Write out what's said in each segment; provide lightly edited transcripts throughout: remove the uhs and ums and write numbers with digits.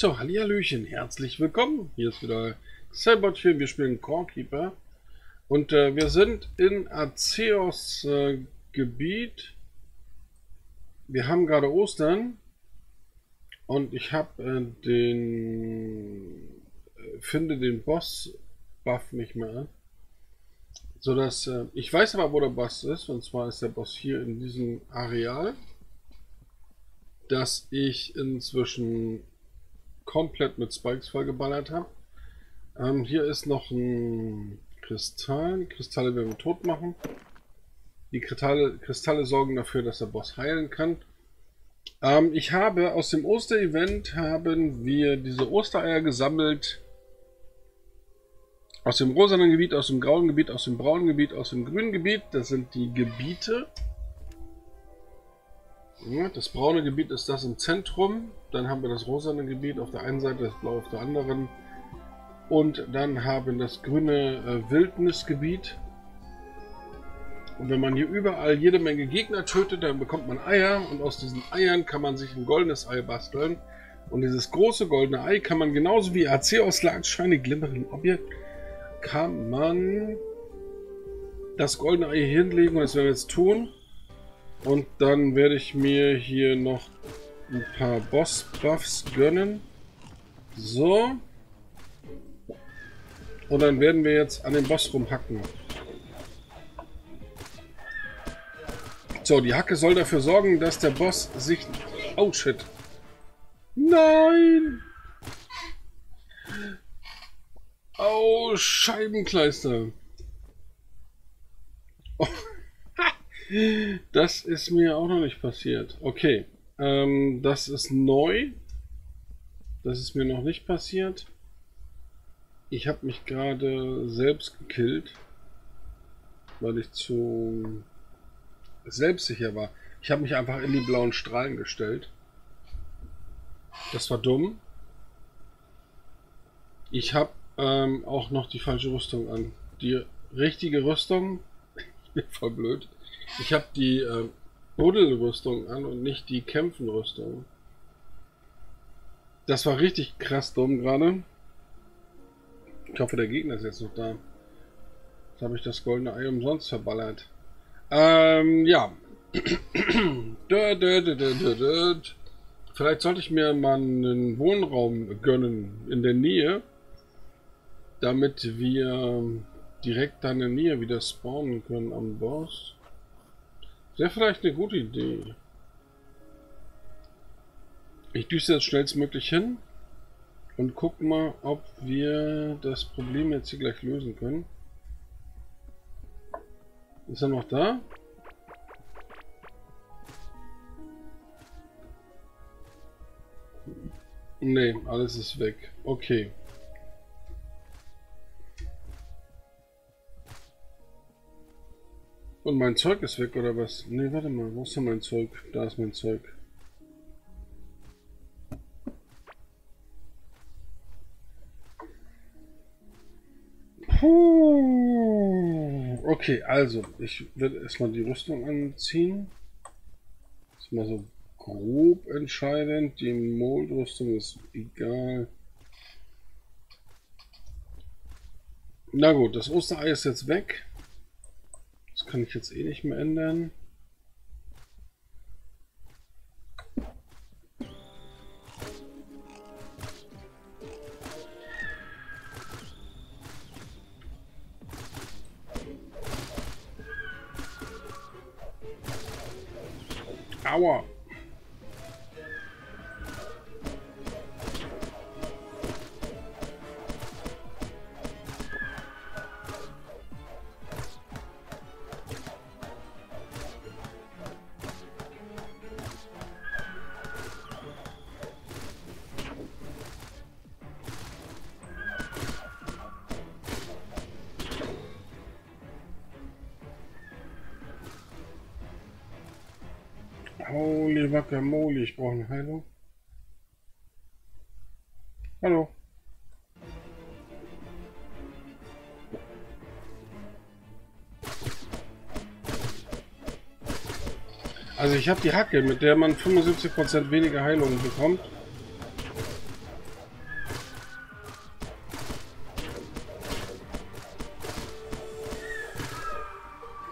So, hallihallöchen, herzlich willkommen. Hier ist wieder xybotchen, wir spielen Core Keeper. Und wir sind in Azeos Gebiet. Wir haben gerade Ostern. Und ich habe den Boss-Buff nicht mehr an. Sodass, ich weiß aber, wo der Boss ist. Und zwar ist der Boss hier in diesem Areal, das ich inzwischen komplett mit Spikes vollgeballert habe. Hier ist noch ein Kristall. Die Kristalle werden wir tot machen. Die Kristalle sorgen dafür, dass der Boss heilen kann. Ich habe aus dem Osterevent haben wir diese Ostereier gesammelt. Aus dem rosanen Gebiet, aus dem grauen Gebiet, aus dem braunen Gebiet, aus dem grünen Gebiet. Das sind die Gebiete. Ja, das braune Gebiet ist das im Zentrum. Dann haben wir das rosane Gebiet auf der einen Seite, das blaue auf der anderen. Und dann haben das grüne Wildnisgebiet. Und wenn man hier überall jede Menge Gegner tötet, dann bekommt man Eier. Und aus diesen Eiern kann man sich ein goldenes Ei basteln. Und dieses große goldene Ei kann man genauso wie Azeos Lagerscheine glimmeren Objekt, kann man das goldene Ei hinlegen. Und das werden wir jetzt tun. Und dann werde ich mir hier noch ein paar Boss-Buffs gönnen. So. Und dann werden wir jetzt an den Boss rumhacken. So, die Hacke soll dafür sorgen, dass der Boss sich... Oh, shit. Nein! Oh, Scheibenkleister. Oh. Das ist mir auch noch nicht passiert. Okay, das ist neu. Das ist mir noch nicht passiert. Ich habe mich gerade selbst gekillt, weil ich zu selbstsicher war. Ich habe mich einfach in die blauen Strahlen gestellt. Das war dumm. Ich habe auch noch die falsche Rüstung an. Die richtige Rüstung, ich bin voll blöd. Ich habe die Buddelrüstung an und nicht die Kämpfenrüstung. Das war richtig krass dumm gerade. Ich hoffe, der Gegner ist jetzt noch da. Jetzt habe ich das goldene Ei umsonst verballert. Ja. Vielleicht sollte ich mir mal einen Wohnraum gönnen in der Nähe, damit wir direkt da in der Nähe wieder spawnen können am Boss. Wäre vielleicht eine gute Idee. Ich düse jetzt schnellstmöglich hin und guck mal, ob wir das Problem jetzt hier gleich lösen können. Ist er noch da? Nee, alles ist weg. Okay. Und mein Zeug ist weg, oder was? Ne, warte mal, wo ist denn mein Zeug? Da ist mein Zeug. Puh. Okay, also, ich werde erstmal die Rüstung anziehen. Das ist mal so grob entscheidend. Die Mold-Rüstung ist egal. Na gut, das Osterei ist jetzt weg. Das kann ich jetzt eh nicht mehr ändern. Aua! Holy Wackermoli, ich brauche eine Heilung. Hallo. Also ich habe die Hacke, mit der man 75% weniger Heilung bekommt.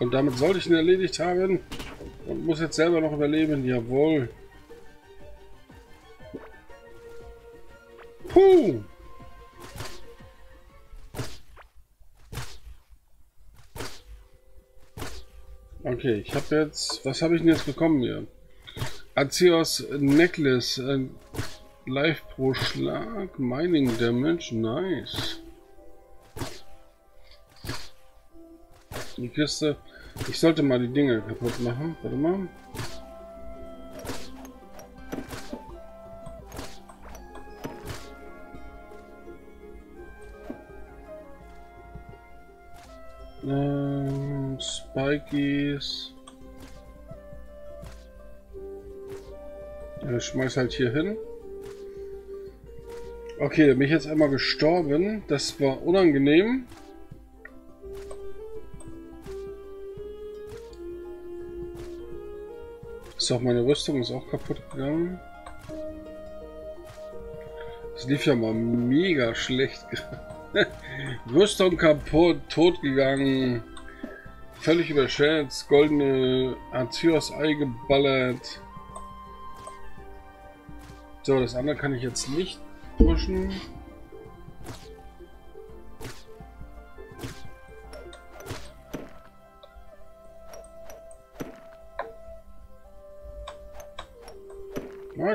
Und damit sollte ich ihn erledigt haben. Und muss jetzt selber noch überleben. Jawohl. Puh. Okay, ich habe jetzt... Was habe ich denn jetzt bekommen hier? Azeos Necklace. Life pro Schlag. Mining Damage. Nice. Die Kiste. Ich sollte mal die Dinge kaputt machen. Warte mal. Spikies. Ich schmeiß halt hier hin. Okay, da bin ich jetzt einmal gestorben. Das war unangenehm. Auch meine Rüstung ist auch kaputt gegangen. Das lief ja mal mega schlecht. Rüstung kaputt, tot gegangen, völlig überschätzt, goldene Azeos Ei geballert. So, das andere kann ich jetzt nicht pushen.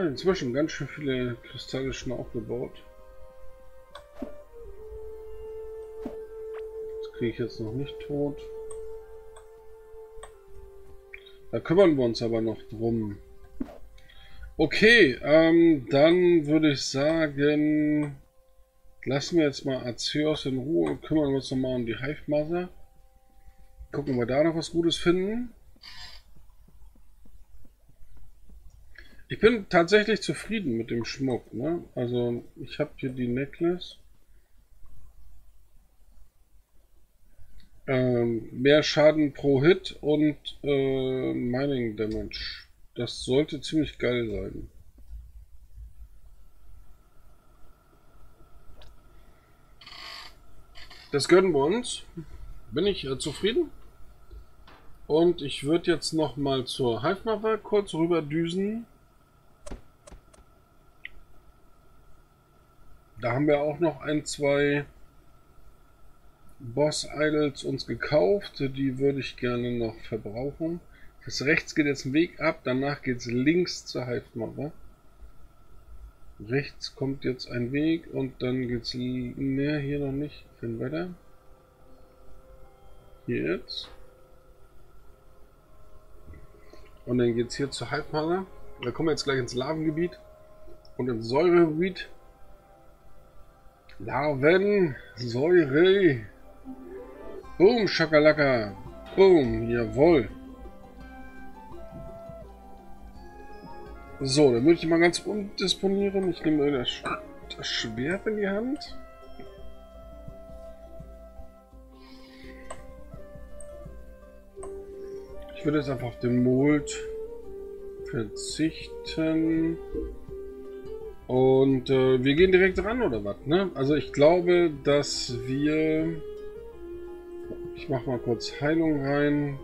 Inzwischen ganz schön viele Kristalle schon aufgebaut. Das kriege ich jetzt noch nicht tot. Da kümmern wir uns aber noch drum. Okay, dann würde ich sagen, lassen wir jetzt mal Azeos in Ruhe und kümmern wir uns nochmal um die Hive-Maser. Gucken, ob wir da noch was Gutes finden. Ich bin tatsächlich zufrieden mit dem Schmuck, ne? Also ich habe hier die Necklace. Mehr Schaden pro Hit und Mining Damage. Das sollte ziemlich geil sein. Das gönnen wir uns. Bin ich zufrieden. Und ich würde jetzt nochmal zur Hive-Mother kurz rüber düsen. Da haben wir auch noch ein, zwei Boss-Idols uns gekauft. Die würde ich gerne noch verbrauchen. Bis rechts geht jetzt ein Weg ab. Danach geht es links zur Hive-Mother. Rechts kommt jetzt ein Weg und dann geht es... Ne, hier noch nicht. Dann weiter. Hier jetzt. Und dann geht es hier zur Hive-Mother. Da kommen wir jetzt gleich ins Lavengebiet und ins Säuregebiet. Larven, Säure, boom, Schakalaka, boom, jawohl. So, dann würde ich mal ganz umdisponieren. Ich nehme das Schwert in die Hand. Ich würde jetzt einfach auf den Mold verzichten. Und wir gehen direkt ran, oder was? Ne? Also ich glaube, dass wir... Ich mache mal kurz Heilung rein.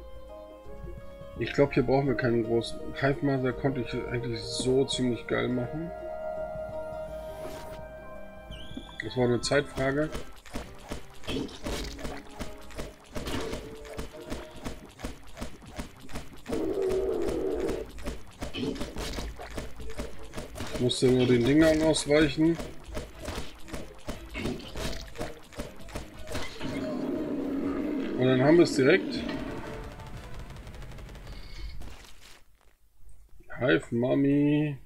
Ich glaube, hier brauchen wir keinen großen... Hive-Maser konnte ich eigentlich so ziemlich geil machen. Das war eine Zeitfrage. Musste nur den Dingern ausweichen. Und dann haben wir es direkt. Hive Mami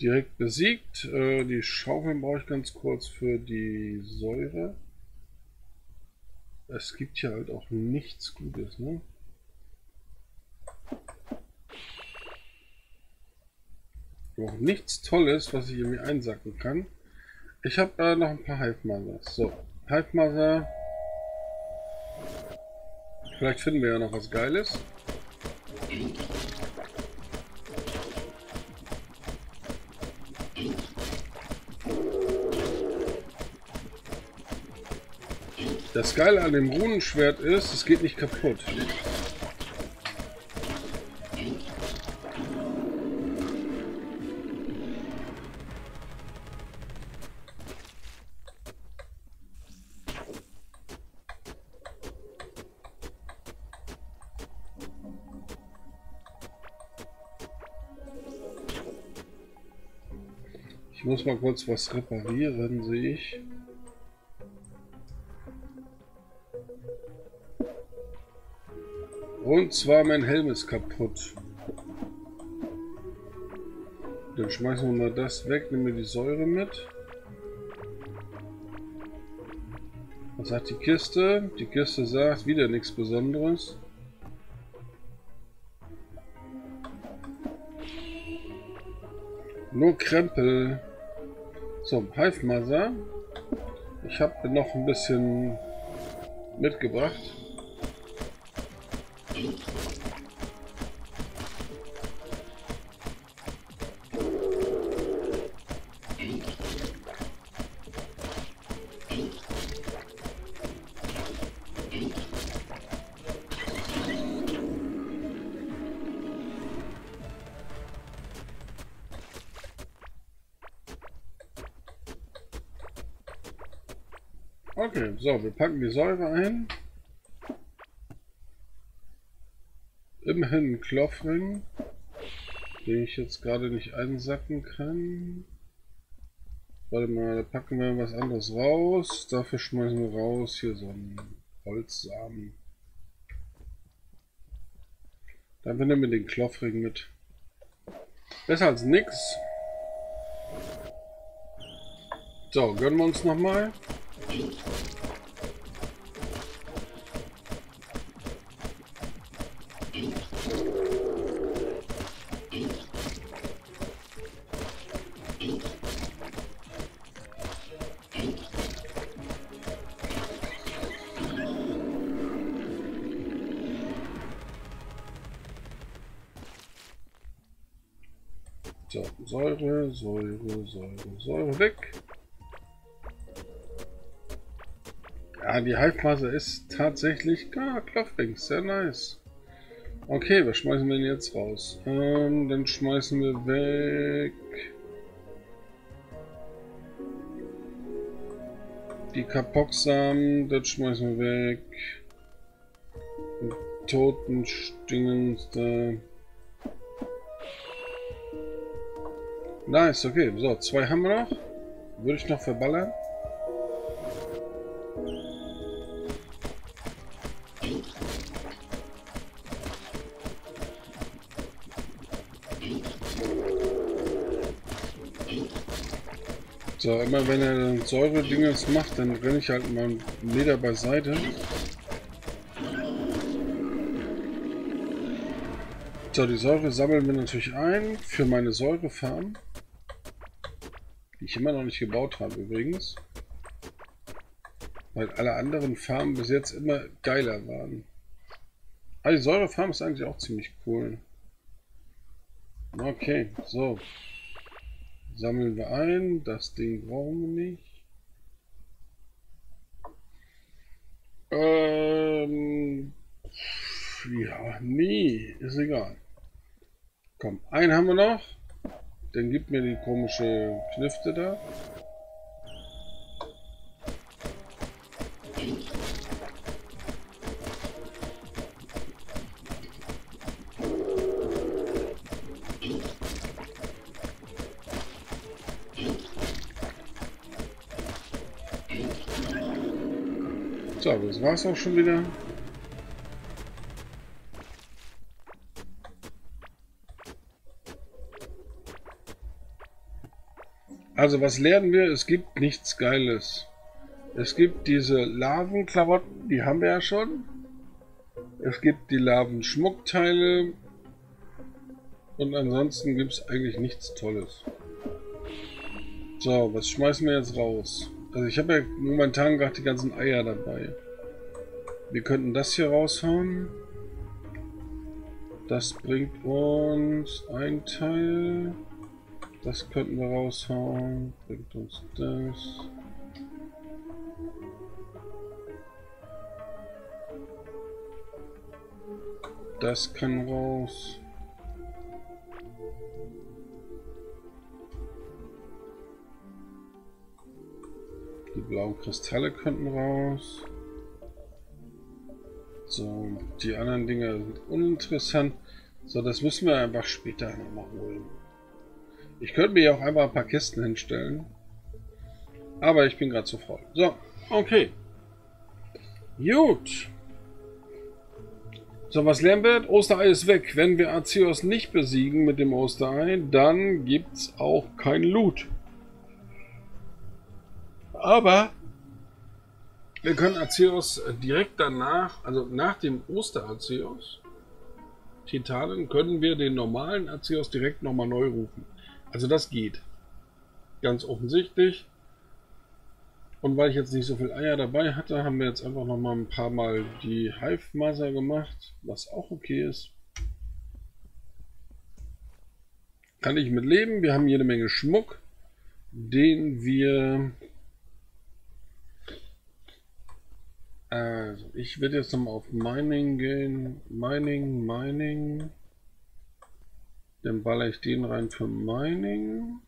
direkt besiegt. Die Schaufeln brauche ich ganz kurz für die Säure. Es gibt hier halt auch nichts Gutes, ne? Noch nichts Tolles, was ich irgendwie einsacken kann. Ich habe noch ein paar Hive-Maser. So, Hive-Maser. Vielleicht finden wir ja noch was Geiles. Das Geile an dem Runenschwert ist, es geht nicht kaputt. Ich muss mal kurz was reparieren, sehe ich. Und zwar mein Helm ist kaputt. Dann schmeißen wir mal das weg, nehmen wir die Säure mit. Was sagt die Kiste? Die Kiste sagt wieder nichts Besonderes. Nur Krempel. So, Hive-Maser. Ich habe noch ein bisschen mitgebracht. Okay, so, wir packen die Säure ein. Immerhin einen Klopfring, den ich jetzt gerade nicht einsacken kann. Warte mal, da packen wir was anderes raus. Dafür schmeißen wir raus hier so einen Holzsamen. Dann nehmen wir den Klopfring mit. Besser als nix. So, gönnen wir uns nochmal. So, Säure, Säure, Säure, Säure weg. Ah, die Hive-Maser ist tatsächlich Klopfrings, sehr nice. Okay, was schmeißen wir denn jetzt raus? Dann schmeißen wir weg die Kapoxsamen, das schmeißen wir weg. Die Totenstingen da. Nice, okay. So, zwei haben wir noch. Würde ich noch verballern. So, immer wenn er Säure-Dingens macht, dann renne ich halt mal Leder beiseite. So, die Säure sammeln wir natürlich ein für meine Säurefarm, die ich immer noch nicht gebaut habe übrigens. Weil alle anderen Farmen bis jetzt immer geiler waren. Aber die Säurefarm ist eigentlich auch ziemlich cool. Okay, so. Sammeln wir ein, das Ding brauchen wir nicht. Ja, nee, ist egal. Komm, einen haben wir noch. Dann gib mir die komische Knifte da. So, das war's auch schon wieder. Also, was lernen wir? Es gibt nichts Geiles. Es gibt diese Larvenklamotten, die haben wir ja schon. Es gibt die Larven-Schmuckteile. Und ansonsten gibt es eigentlich nichts Tolles. So, was schmeißen wir jetzt raus? Also ich habe ja momentan gerade die ganzen Eier dabei. Wir könnten das hier raushauen. Das bringt uns ein Teil. Das könnten wir raushauen. Bringt uns das. Das kann raus. Die blauen Kristalle könnten raus. So, die anderen Dinge sind uninteressant. So, das müssen wir einfach später nochmal holen. Ich könnte mir auch einfach ein paar Kisten hinstellen. Aber ich bin gerade zu faul. So, okay. Gut. So, was lernen wir? Osterei ist weg. Wenn wir Azeos nicht besiegen mit dem Osterei, dann gibt es auch kein Loot. Aber wir können Azeos direkt danach, also nach dem Oster-Azeos, Titanen, können wir den normalen Azeos direkt nochmal neu rufen. Also das geht. Ganz offensichtlich. Und weil ich jetzt nicht so viel Eier dabei hatte, haben wir jetzt einfach noch mal ein paar Mal die Hive-Maser gemacht, was auch okay ist. Kann ich mit leben. Wir haben jede Menge Schmuck, den wir... Also ich werde jetzt nochmal auf Mining gehen. Mining. Dann baller ich den rein für Mining.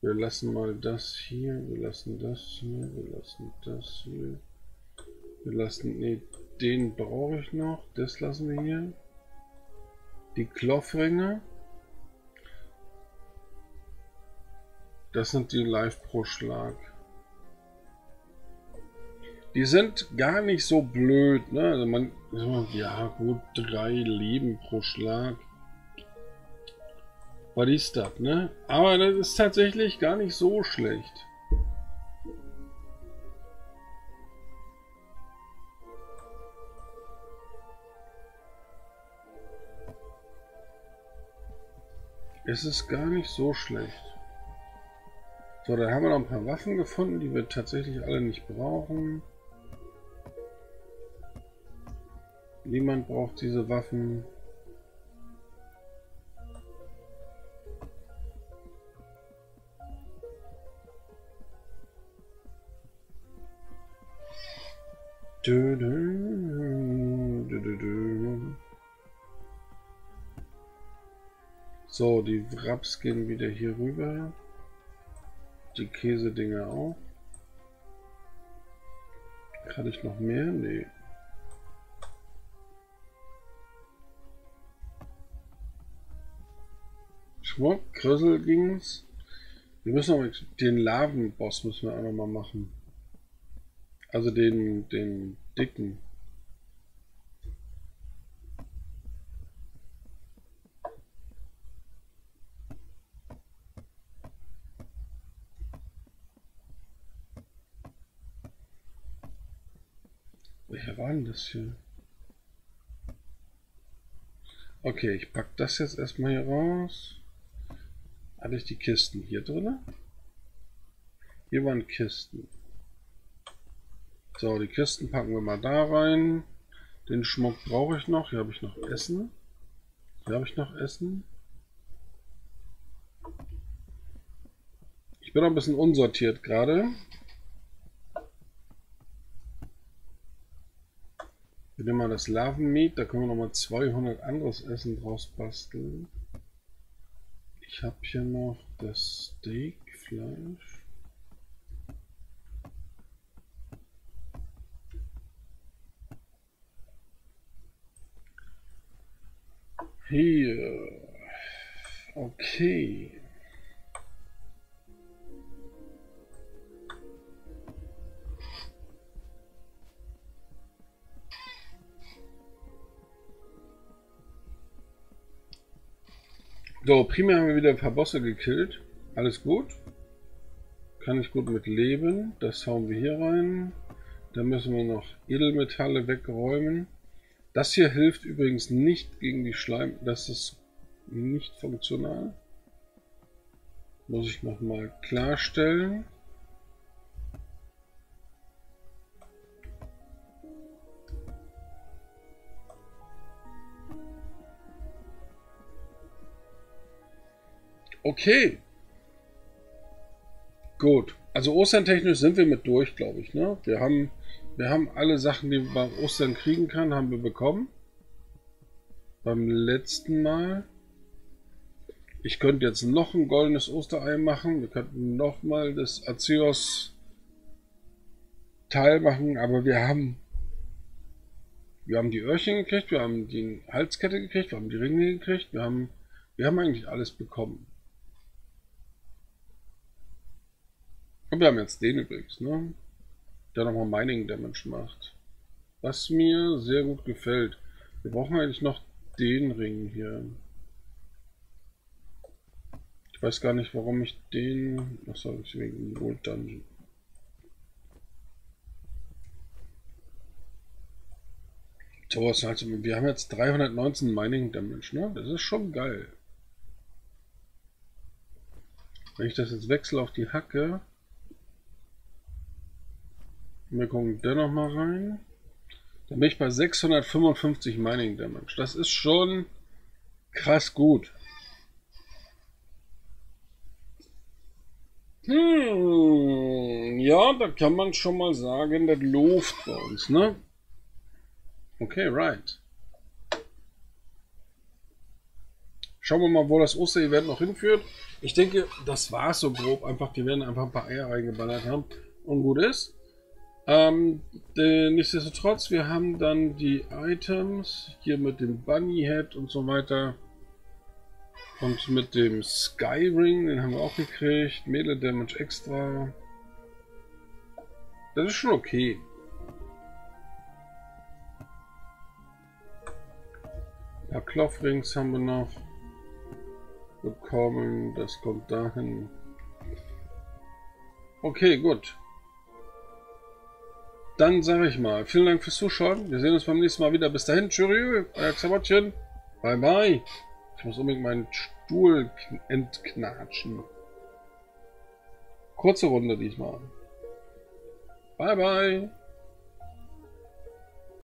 Wir lassen mal das hier, wir lassen das hier, wir lassen das hier, wir lassen, nee, den brauche ich noch, das lassen wir hier, die Kloffringe, das sind die Live pro Schlag, die sind gar nicht so blöd, ne? Also man, ja gut, 3 Leben pro Schlag. Ist das, ne? Aber das ist tatsächlich gar nicht so schlecht. Es ist gar nicht so schlecht. So, da haben wir noch ein paar Waffen gefunden, die wir tatsächlich alle nicht brauchen. Niemand braucht diese Waffen. So, die Wraps gehen wieder hier rüber. Die Käsedinger auch. Kann ich noch mehr? Nee. Schmuck, Krüssel ging's. Wir müssen auch den Larvenboss müssen wir auch noch mal machen. Also den dicken. Welcher war denn das hier? Okay, ich packe das jetzt erstmal hier raus. Hatte ich die Kisten hier drin? Hier waren Kisten. So, die Kisten packen wir mal da rein. Den Schmuck brauche ich noch. Hier habe ich noch Essen. Ich bin noch ein bisschen unsortiert gerade. Wir nehmen mal das Larvenmeat. Da können wir nochmal 200 anderes Essen draus basteln. Ich habe hier noch das Steakfleisch. Hier. Okay. So, primär haben wir wieder ein paar Bosse gekillt. Alles gut. Kann ich gut mit leben. Das hauen wir hier rein. Da müssen wir noch Edelmetalle wegräumen. Das hier hilft übrigens nicht gegen die Schleim, das ist nicht funktional. Muss ich nochmal klarstellen. Okay. Gut. Also Ostern-technisch sind wir mit durch, glaube ich. Ne? Wir haben alle Sachen, die man beim Ostern kriegen kann, haben wir bekommen. Beim letzten Mal. Ich könnte jetzt noch ein goldenes Osterei machen. Wir könnten nochmal das Azeos Teil machen, aber wir haben die Öhrchen gekriegt, wir haben die Halskette gekriegt, wir haben die Ringe gekriegt, wir haben eigentlich alles bekommen. Und wir haben jetzt den übrigens, ne? Der nochmal Mining Damage macht. Was mir sehr gut gefällt. Wir brauchen eigentlich noch den Ring hier. Ich weiß gar nicht, warum ich den... Achso, wegen Gold Dungeon. So was halt, wir haben jetzt 319 Mining Damage, ne? Das ist schon geil. Wenn ich das jetzt wechsle auf die Hacke... Wir gucken da nochmal rein. Dann bin ich bei 655 Mining Damage. Das ist schon krass gut. Ja, da kann man schon mal sagen, das läuft bei uns, ne? Okay, right. Schauen wir mal, wo das Oster-Event noch hinführt. Ich denke, das war es so grob. Einfach, die werden einfach ein paar Eier reingeballert haben und gut ist. Nichtsdestotrotz, wir haben dann die Items hier mit dem Bunny Head und so weiter. Und mit dem Skyring, den haben wir auch gekriegt. Melee Damage extra. Das ist schon okay. Ein paar Klopfrings haben wir noch bekommen. Das kommt dahin. Okay, gut. Dann sage ich mal, vielen Dank fürs Zuschauen. Wir sehen uns beim nächsten Mal wieder. Bis dahin, tschüss, euer Xybotchen. Bye, bye. Ich muss unbedingt meinen Stuhl entknatschen. Kurze Runde diesmal. Bye, bye.